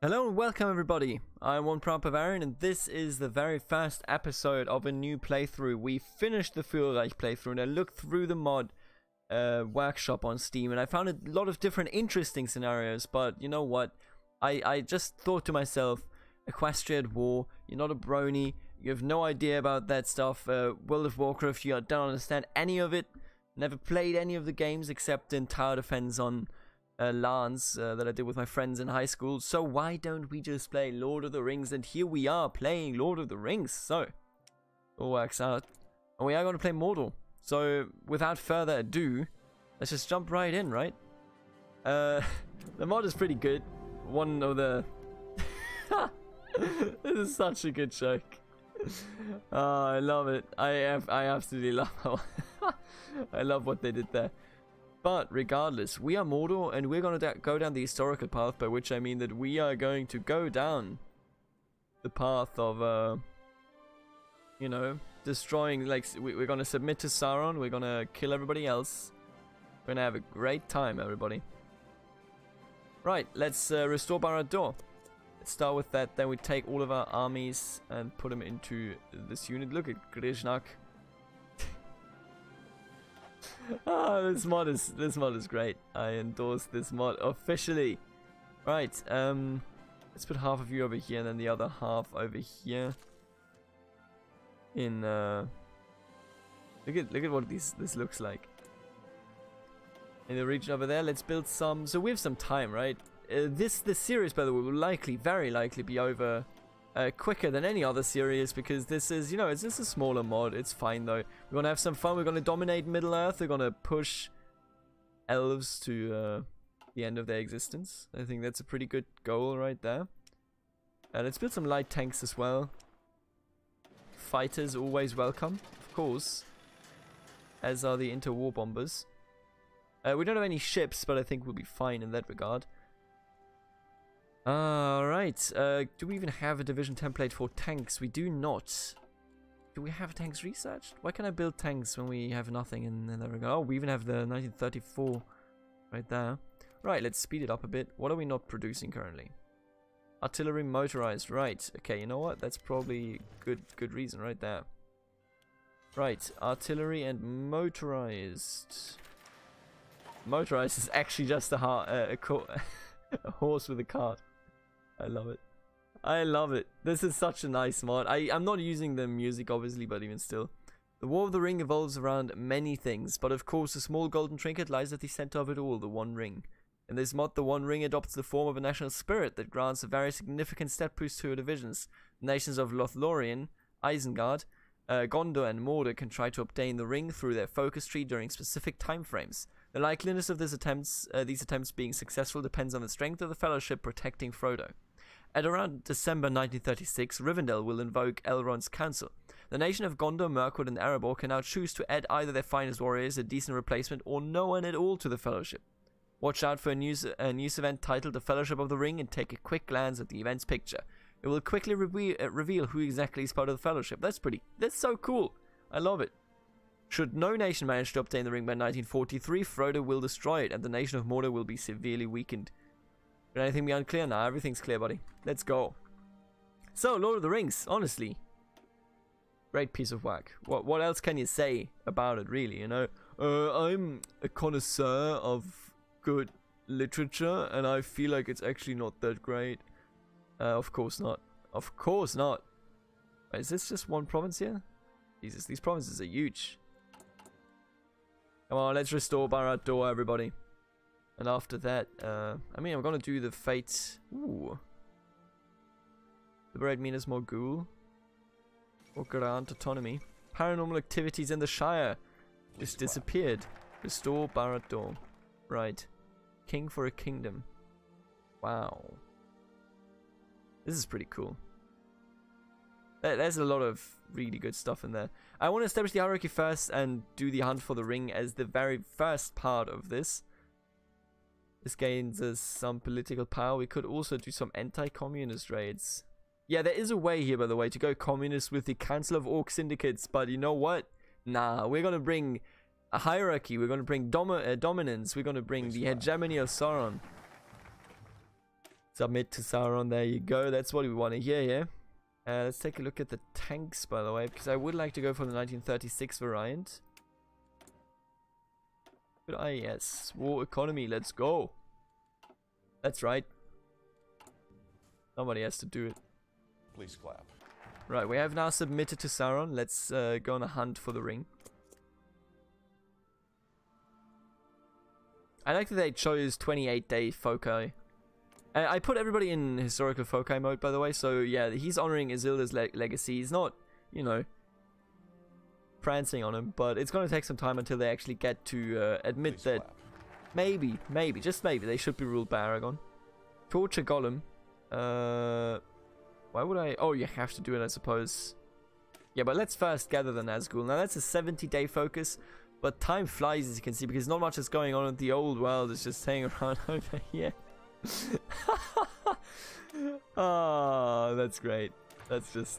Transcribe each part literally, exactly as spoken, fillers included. Hello and welcome everybody, I'm One Proud Bavarian and this is the very first episode of a new playthrough. We finished the Fuelreich playthrough and I looked through the mod uh, workshop on Steam and I found a lot of different interesting scenarios, but you know what, I, I just thought to myself, Equestrian War, you're not a brony, you have no idea about that stuff, uh, World of Warcraft, you don't understand any of it, never played any of the games except in tower defense on Uh, Lance uh, that I did with my friends in high school. So why don't we just play Lord of the Rings? And here we are playing Lord of the Rings. So it all works out. And we are going to play Mordor. So without further ado, let's just jump right in, right? Uh, the mod is pretty good. One of the... This is such a good joke. Oh, I love it. I, have, I absolutely love how... I love what they did there. But regardless, we are Mordor and we're going to da go down the historical path, by which I mean that we are going to go down the path of, uh, you know, destroying, like, we we're going to submit to Sauron, we're going to kill everybody else. We're going to have a great time, everybody. Right, let's uh, restore Barad-dûr. Let's start with that, then we take all of our armies and put them into this unit. Look at Grishnak. Oh, this mod is this mod is great. I endorse this mod officially. Right, um, let's put half of you over here and then the other half over here. In uh, look at look at what these this looks like. In the region over there, let's build some. So we have some time, right? Uh, this this series, by the way, will likely, very likely, be over uh, quicker than any other series because this is, you know, it's just a smaller mod. It's fine though. We're gonna have some fun. We're gonna dominate Middle Earth. We're gonna push elves to uh, the end of their existence. I think that's a pretty good goal right there. Uh, let's build some light tanks as well. Fighters always welcome, of course, as are the interwar bombers. Uh, we don't have any ships, but I think we'll be fine in that regard. Alright, uh, do we even have a division template for tanks? We do not. Do we have tanks researched? Why can I build tanks when we have nothing in, in that regard? Oh, we even have the nineteen thirty-four right there. Right, let's speed it up a bit. What are we not producing currently? Artillery motorized, right. Okay, you know what? That's probably good good reason right there. Right, artillery and motorized. Motorized is actually just a, ha uh, a, a horse with a cart. I love it. I love it. This is such a nice mod. I, I'm not using the music, obviously, but even still. The War of the Ring evolves around many things, but of course a small golden trinket lies at the center of it all, the One Ring. In this mod, the One Ring adopts the form of a national spirit that grants a very significant step boost to your divisions. The nations of Lothlorien, Isengard, uh, Gondor and Mordor can try to obtain the ring through their focus tree during specific time frames. The likeliness of this attempts, uh, these attempts being successful depends on the strength of the Fellowship protecting Frodo. At around December nineteen thirty-six, Rivendell will invoke Elrond's Council. The nation of Gondor, Mirkwood and Erebor can now choose to add either their finest warriors, a decent replacement, or no one at all to the Fellowship. Watch out for a news, a news event titled The Fellowship of the Ring and take a quick glance at the event's picture. It will quickly re uh, reveal who exactly is part of the Fellowship. That's pretty. That's so cool. I love it. Should no nation manage to obtain the ring by nineteen forty-three, Frodo will destroy it and the nation of Mordor will be severely weakened. Did anything be unclear? Nah, everything's clear, buddy. Let's go. So, Lord of the Rings, honestly. Great piece of work. What what else can you say about it, really, you know? Uh, I'm a connoisseur of good literature, and I feel like it's actually not that great. Uh, of course not. Of course not. Is this just one province here? Jesus, these provinces are huge. Come on, let's restore Barad-dûr, everybody. And after that, uh, I mean, I'm gonna do the Fate. Ooh. Liberate Minas Morgul. Or grant autonomy. Paranormal activities in the Shire. Just disappeared. Restore Barad-dûr. Right. King for a kingdom. Wow. This is pretty cool. There's a lot of really good stuff in there. I want to establish the hierarchy first and do the hunt for the ring as the very first part of this. This gains us some political power. We could also do some anti-communist raids. Yeah, there is a way here, by the way, to go communist with the Council of Orc Syndicates. But you know what? Nah, we're going to bring a hierarchy. We're going to bring dom uh, dominance. We're going to bring the hegemony of Sauron. Submit to Sauron, there you go. That's what we want to hear, yeah? Uh, let's take a look at the tanks, by the way, because I would like to go for the nineteen thirty-six variant. But I, yes. War economy, let's go. That's right. Somebody has to do it. Please clap. Right, we have now submitted to Sauron. Let's uh, go on a hunt for the ring. I like that they chose twenty-eight day foci. I put everybody in historical foci mode, by the way, so yeah, he's honoring Isildur's le legacy. He's not, you know, prancing on him, but it's going to take some time until they actually get to uh, admit Please that clap. maybe, maybe, just maybe, they should be ruled by Aragorn. Torture Gollum. Uh, why would I? Oh, you have to do it, I suppose. Yeah, but let's first gather the Nazgul. Now, that's a seventy day focus, but time flies, as you can see, because not much is going on in the old world. It's just hanging around over here. Oh, that's great. That's just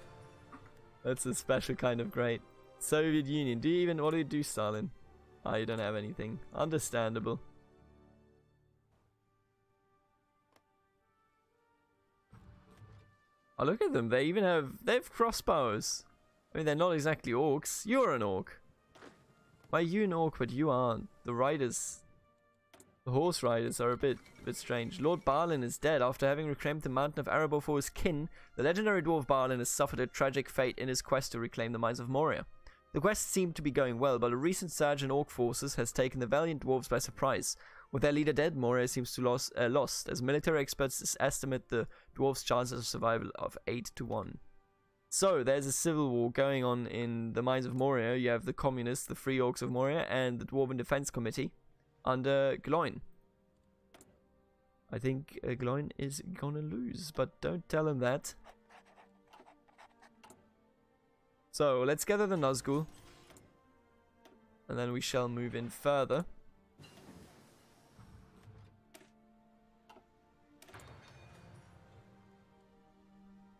that's a special kind of great. Soviet Union, do you even what do you do, Stalin? Ah, oh, you don't have anything. Understandable. Oh, look at them. They even have they have crossbows. I mean, they're not exactly orcs. You're an orc. Why, you an orc, but you aren't. The riders The horse riders are a bit, a bit strange. Lord Balin is dead after having reclaimed the mountain of Erebor for his kin. The legendary dwarf Balin has suffered a tragic fate in his quest to reclaim the mines of Moria. The quest seemed to be going well, but a recent surge in orc forces has taken the valiant dwarves by surprise. With their leader dead, Moria seems to lost, uh, lost, as military experts estimate the dwarves' chances of survival of eight to one. So, there's a civil war going on in the mines of Moria. You have the communists, the free orcs of Moria, and the Dwarven Defense Committee under Gloin. I think uh, Gloin is gonna lose, but don't tell him that. So let's gather the Nazgul, and then we shall move in further.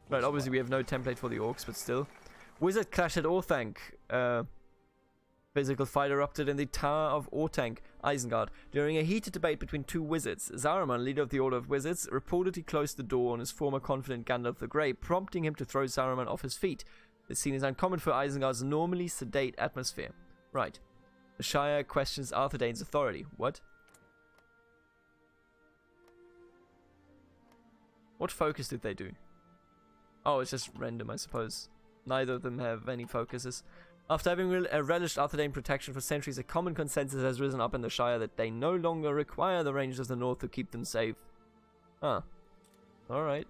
Right, obviously we have no template for the orcs, but still. Wizard clash at Orthanc. Uh, Physical fight erupted in the Tower of Orthanc, Isengard, during a heated debate between two wizards. Saruman, leader of the Order of Wizards, reportedly closed the door on his former confidant Gandalf the Grey, prompting him to throw Saruman off his feet. This scene is uncommon for Isengard's normally sedate atmosphere. Right. The Shire questions Arthur Dane's authority. What? What focus did they do? Oh, it's just random, I suppose. Neither of them have any focuses. After having rel uh, relished Arthur Dane protection for centuries, a common consensus has risen up in the Shire that they no longer require the Rangers of the North to keep them safe. Huh. Alright.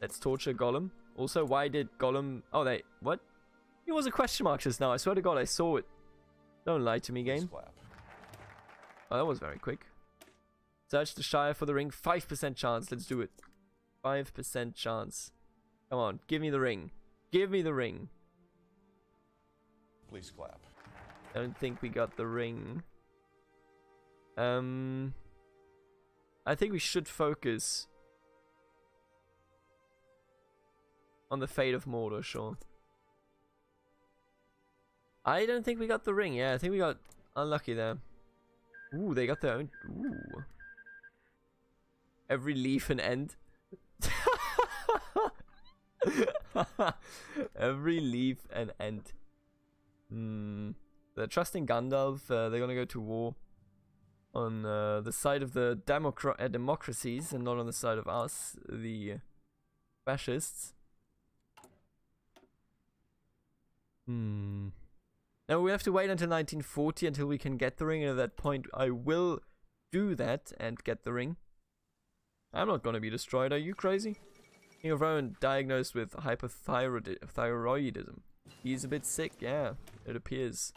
Let's torture Gollum. Also, why did Gollum... Oh, they... What? He was a question mark just now. I swear to God, I saw it. Don't lie to me, game. Oh, that was very quick. Search the Shire for the ring. five percent chance. Let's do it. five percent chance. Come on. Give me the ring. Give me the ring. Please clap. I don't think we got the ring. Um, I think we should focus on the fate of Mordor, sure. I don't think we got the ring. Yeah, I think we got unlucky there. Ooh, they got their own. Ooh. Every leaf and end. Every leaf and end. Hmm. They're trusting Gandalf. Uh, they're gonna go to war on uh, the side of the democra uh, democracies and not on the side of us, the fascists. Hmm. Now we have to wait until nineteen forty until we can get the ring, and at that point I will do that and get the ring. I'm not gonna be destroyed. Are you crazy? King of Rohan diagnosed with hypothyroidism. He's a bit sick, yeah, it appears.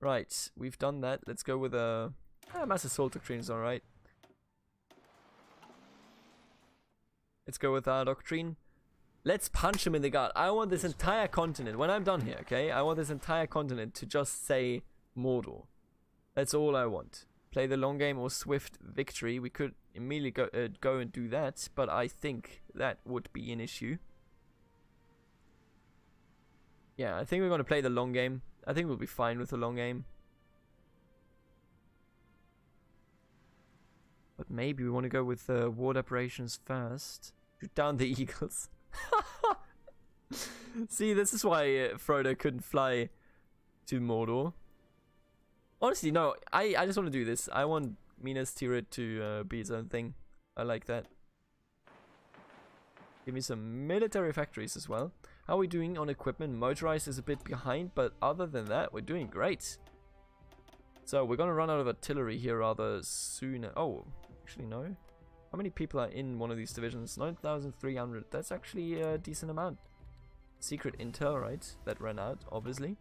Right, we've done that. Let's go with a... Ah, mass assault doctrine is alright. Let's go with our doctrine. Let's punch him in the gut. I want this entire continent, when I'm done here, okay? I want this entire continent to just say Mordor. That's all I want. Play the long game or swift victory. We could immediately go, uh, go and do that, but I think that would be an issue. Yeah, I think we're going to play the long game. I think we'll be fine with the long game. But maybe we want to go with uh, ward operations first. Shoot down the eagles. See, this is why uh, Frodo couldn't fly to Mordor. Honestly, no, I, I just want to do this. I want Minas Tirith to uh, be its own thing. I like that. Give me some military factories as well. How are we doing on equipment? Motorized is a bit behind, but other than that, we're doing great. So we're going to run out of artillery here rather soon. Oh, actually no. How many people are in one of these divisions? nine thousand three hundred. That's actually a decent amount. Secret intel, right? That ran out, obviously.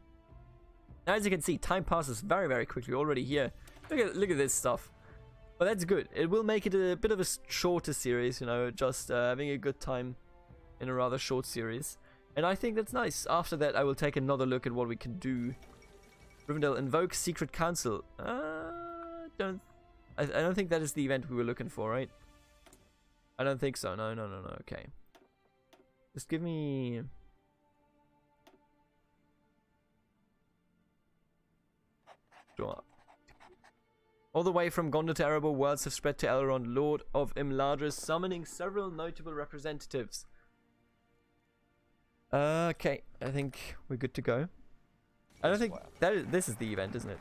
Now, as you can see, time passes very, very quickly already here. Look at look at this stuff. But that's good. It will make it a bit of a shorter series, you know, just uh, having a good time in a rather short series. And I think that's nice. After that, I will take another look at what we can do. Rivendell, invoke Secret Council. Uh, don't, I, I don't think that is the event we were looking for, right? I don't think so. No, no, no, no. Okay. Just give me... All the way from Gondor to Erebor, words have spread to Elrond, Lord of Imladris, summoning several notable representatives. Uh, okay, I think we're good to go. I don't think that is, this is the event, isn't it?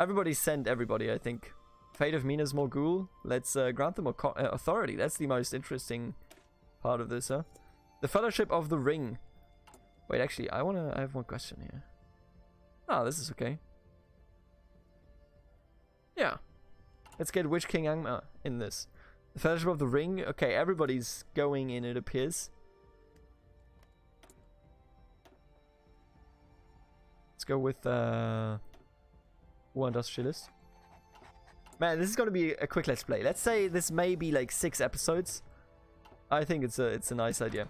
Everybody send everybody, I think. Fate of Minas Morgul. Let's uh, grant them authority. That's the most interesting part of this, huh? The Fellowship of the Ring. Wait, actually, I wanna. I have one question here. Ah, oh, this is okay. Yeah, let's get Witch King Angmar in this. The Fellowship of the Ring. Okay, everybody's going in. It appears. Let's go with uh, War Industrialist. Man, this is going to be a quick let's play. Let's say this may be like six episodes. I think it's a it's a nice idea.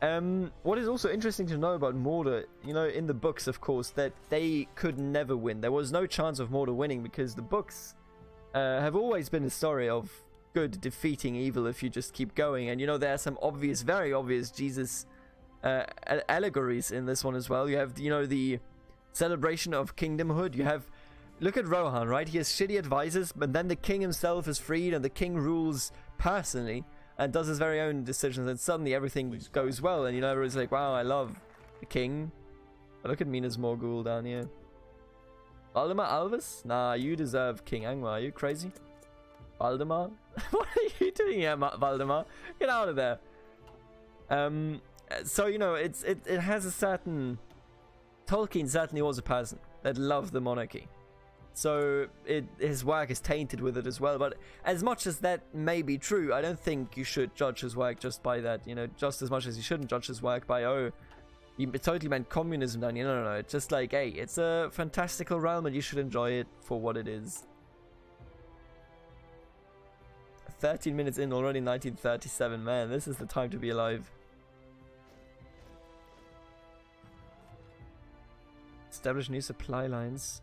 Um, what is also interesting to know about Mordor, you know, in the books, of course, that they could never win. There was no chance of Mordor winning because the books uh, have always been a story of good defeating evil if you just keep going. And you know, there are some obvious, very obvious Jesus uh, allegories in this one as well. You have, you know, the celebration of kingdomhood. You have, look at Rohan, right? He has shitty advisors, but then the king himself is freed and the king rules personally and does his very own decisions, and suddenly everything Please goes well. And you know, everyone's like, wow, I love the king. But look at Minas Morgul down here. Valdemar Alvis? Nah, you deserve King Angmar. Are you crazy? Valdemar? What are you doing here, Valdemar? Get out of there. Um, so, you know, it's it, it has a certain... Tolkien certainly was a person that loved the monarchy, so it, his work is tainted with it as well. But as much as that may be true, I don't think you should judge his work just by that, you know, just as much as you shouldn't judge his work by, oh, you totally meant communism, don't you? No, no, no, it's just like, hey, it's a fantastical realm and you should enjoy it for what it is. thirteen minutes in already, nineteen thirty-seven, man, this is the time to be alive. Establish new supply lines.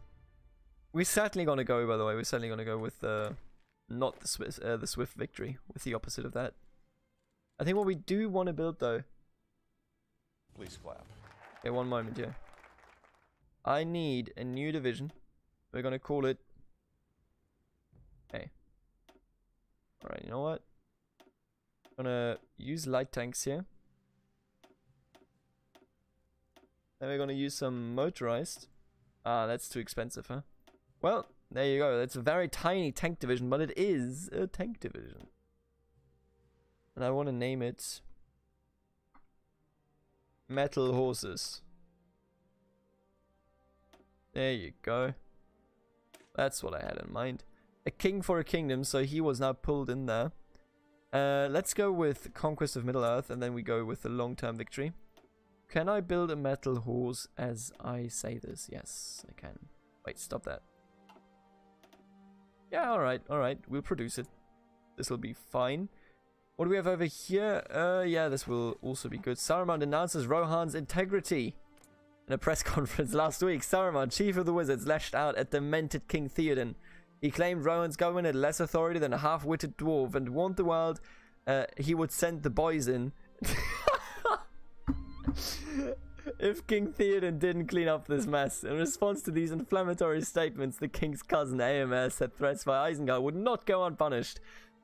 We're certainly going to go, by the way, we're certainly going to go with uh, not the Swiss, uh, the swift victory, with the opposite of that. I think what we do want to build, though... Please clap. Okay, one moment here. I need a new division. We're going to call it... Hey. Alright, you know what? I'm going to use light tanks here. Then we're going to use some motorized. Ah, that's too expensive, huh? Well, there you go. That's a very tiny tank division, but it is a tank division. And I want to name it... Metal Horses. There you go. That's what I had in mind. A king for a kingdom, so he was now pulled in there. Uh, let's go with Conquest of Middle-earth, and then we go with the long-term victory. Can I build a metal horse as I say this? Yes, I can. Wait, stop that. Yeah, alright, alright. We'll produce it. This will be fine. What do we have over here? Uh, yeah, this will also be good. Saruman denounces Rohan's integrity. In a press conference last week, Saruman, chief of the wizards, lashed out at demented King Théoden. He claimed Rohan's government had less authority than a half-witted dwarf and warned the world uh, he would send the boys in. If King Théoden didn't clean up this mess, in response to these inflammatory statements, the king's cousin Éomer said threats by Isengard would not go unpunished,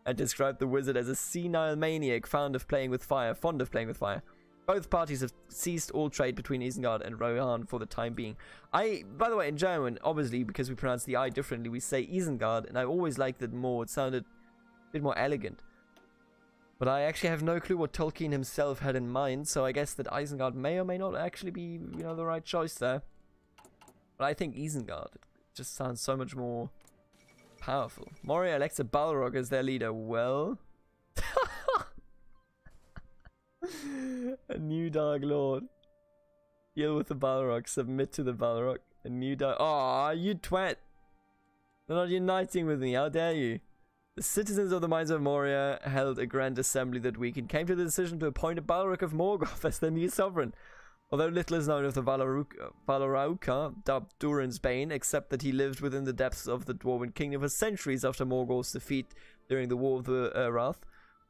and described the wizard as a senile maniac fond of playing with fire. Fond of playing with fire. Both parties have ceased all trade between Isengard and Rohan for the time being. I, by the way, in German, obviously, because we pronounce the I differently, we say Isengard, and I always liked that more. It sounded a bit more elegant. But I actually have no clue what Tolkien himself had in mind, so I guess that Isengard may or may not actually be, you know, the right choice there. But I think Isengard, it just sounds so much more powerful. Moria elects a Balrog as their leader. Well, a new Dark Lord. Deal with the Balrog. Submit to the Balrog. A new Dark. Ah, oh, you twat! They're not uniting with me. How dare you? The citizens of the Mines of Moria held a grand assembly that week and came to the decision to appoint a Balrog of Morgoth as their new sovereign. Although little is known of the Valorauka, dubbed Durin's Bane, except that he lived within the depths of the Dwarven Kingdom for centuries after Morgul's defeat during the War of the uh, Wrath.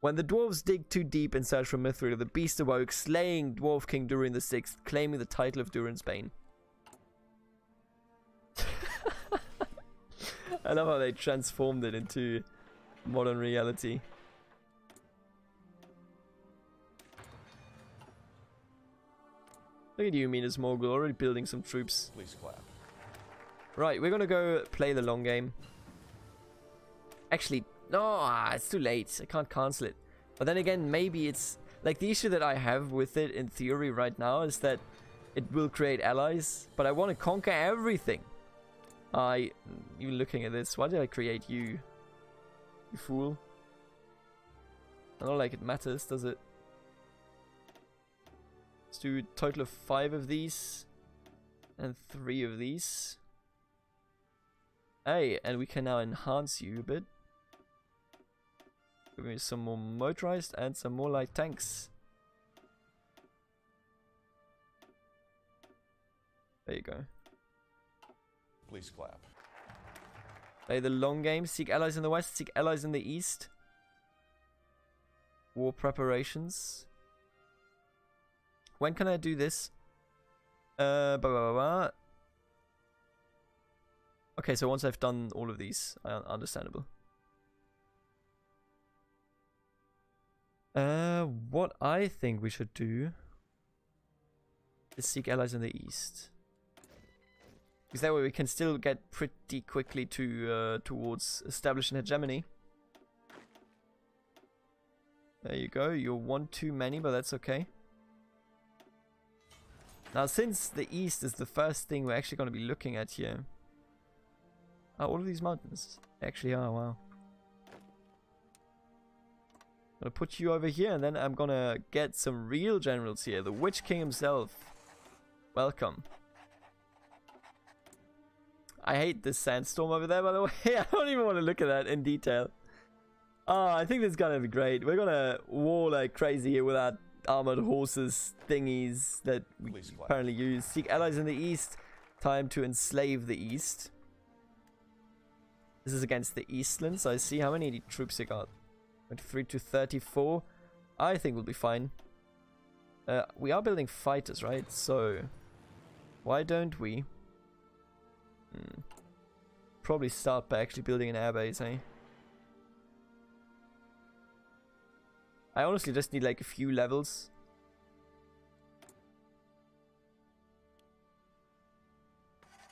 When the dwarves dig too deep and search for Mithril, the beast awoke, slaying Dwarf King Durin the Sixth, claiming the title of Durin's Bane. I love how they transformed it into modern reality. Look at you, Minas Morgul, already building some troops. Please clap. Right, we're gonna go play the long game. Actually, no, it's too late. I can't cancel it. But then again, maybe it's... Like, the issue that I have with it in theory right now is that it will create allies, but I want to conquer everything. I... You're looking at this. Why did I create you? You fool. I don't like it matters, does it? Let's do a total of five of these. And three of these. Hey, and we can now enhance you a bit. Give me some more motorized and some more light tanks. There you go. Please clap. Play the long game. Seek allies in the west. Seek allies in the east. War preparations. When can I do this? Uh, blah, blah, blah. Okay, so once I've done all of these, uh, understandable. Uh, what I think we should do is seek allies in the east. Because that way we can still get pretty quickly to uh, towards establishing hegemony. There you go. You're one too many, but that's okay. Now, since the east is the first thing we're actually going to be looking at here. Are all of these mountains? They actually are, wow. I'm going to put you over here, and then I'm going to get some real generals here. The Witch King himself. Welcome. I hate this sandstorm over there, by the way. I don't even want to look at that in detail. Oh, I think this is going to be great. We're going to war like crazy here with our armored horses thingies that we Please apparently clap. use. Seek allies in the east. Time to enslave the east. This is against the Eastlands. I see how many troops they got. twenty-three to thirty-four. I think we'll be fine. Uh, we are building fighters, right? So, why don't we... Hmm. Probably start by actually building an airbase, eh? I honestly just need like a few levels.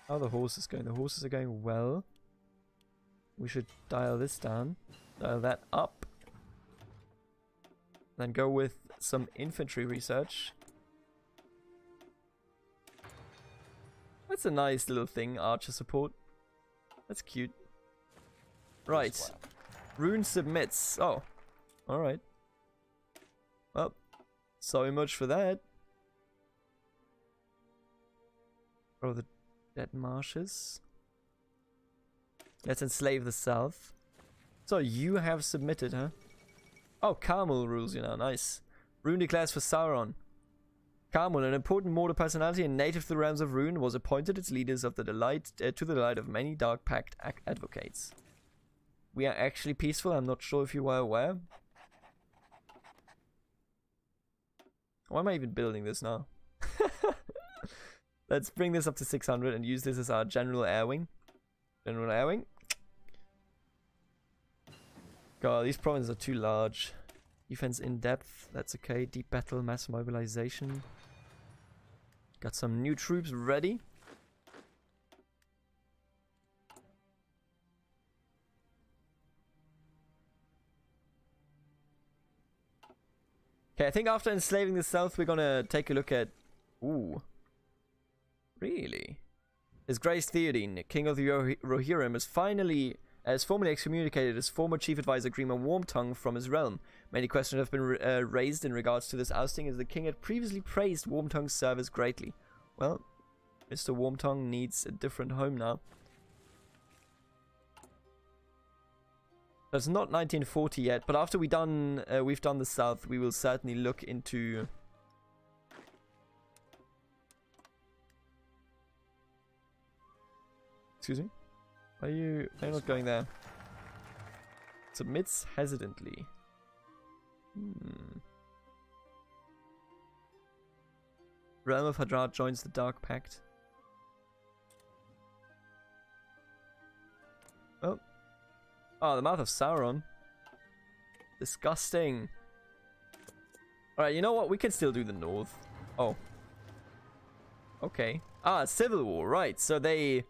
How are the horses going? The horses are going well. We should dial this down. Dial that up. Then go with some infantry research. That's a nice little thing, archer support. That's cute. Right. Rhûn submits. Oh. Alright. Well, so much for that. Oh, the dead marshes. Let's enslave the south. So you have submitted, huh? Oh, Carmel rules, you know, nice. Rhûn declares for Sauron. Carmel, an important Mordor personality and native to the realms of Rhûn, was appointed its leaders of the delight, uh, to the delight of many Dark Pact advocates. We are actually peaceful, I'm not sure if you were aware. Why am I even building this now? Let's bring this up to six hundred and use this as our general air wing. General air wing. God, these provinces are too large. Defense in depth, that's okay. Deep battle, mass mobilization. Got some new troops ready. Okay, I think after enslaving the south, we're gonna take a look at... Ooh. Really? His Grace Théoden, King of the Rohirrim, is finally... has formally excommunicated his former chief advisor Grima Warmtongue from his realm. Many questions have been uh, raised in regards to this ousting, as the king had previously praised Warmtongue's service greatly. Well, Mister Warmtongue needs a different home now. That's not nineteen forty yet, but after we done uh, we've done the south, we will certainly look into. Excuse me. Are you... are you not going there? Submits hesitantly. Hmm. Realm of Harad joins the Dark Pact. Oh. Oh, the mouth of Sauron. Disgusting. Alright, you know what? We can still do the north. Oh. Okay. Ah, Civil War. Right, so they...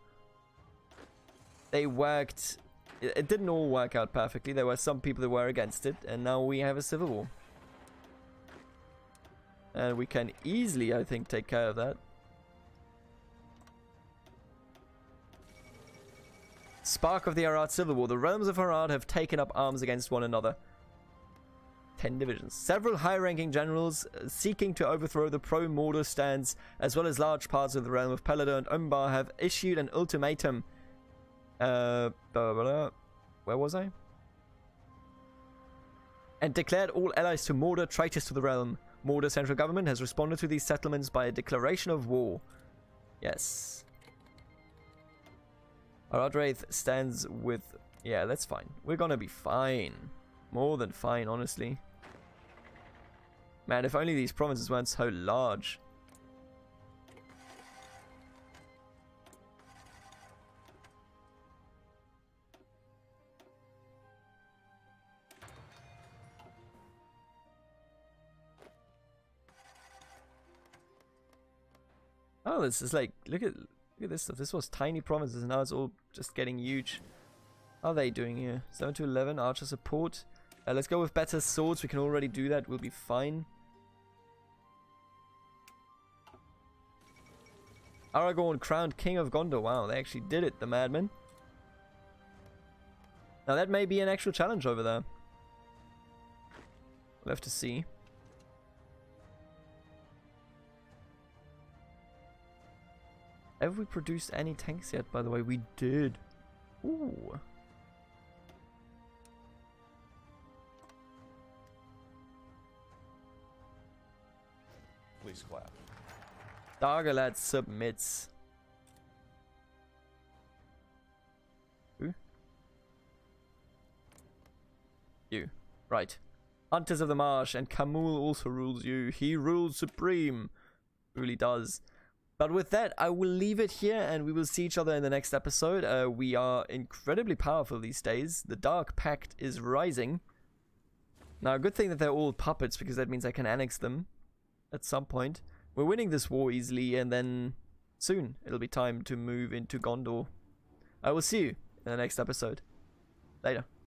They worked, it didn't all work out perfectly. There were some people that were against it, and now we have a civil war. And we can easily, I think, take care of that. Spark of the Harad Civil War. The realms of Harad have taken up arms against one another. Ten divisions. Several high-ranking generals seeking to overthrow the pro-Mordor stands, as well as large parts of the realm of Pelador and Umbar, have issued an ultimatum. Uh, blah, blah, blah. Where was I? And declared all allies to Mordor traitors to the realm. Mordor central government has responded to these settlements by a declaration of war. Yes. Haradwraith stands with... Yeah, that's fine. We're gonna be fine. More than fine, honestly. Man, if only these provinces weren't so large. Oh, this is like, look at look at this stuff. This was tiny provinces, and now it's all just getting huge. How are they doing here? seven to eleven, archer support. Uh, let's go with better swords. We can already do that. We'll be fine. Aragorn crowned king of Gondor. Wow, they actually did it, the madman. Now that may be an actual challenge over there. We'll have to see. Have we produced any tanks yet, by the way? We did. Ooh. Please clap. Dargalad submits. Who? You. Right. Hunters of the Marsh, and Camul also rules you. He rules supreme. Really does. But with that, I will leave it here, and we will see each other in the next episode. Uh, we are incredibly powerful these days. The Dark Pact is rising. Now, good thing that they're all puppets, because that means I can annex them at some point. We're winning this war easily, and then soon it'll be time to move into Gondor. I will see you in the next episode. Later.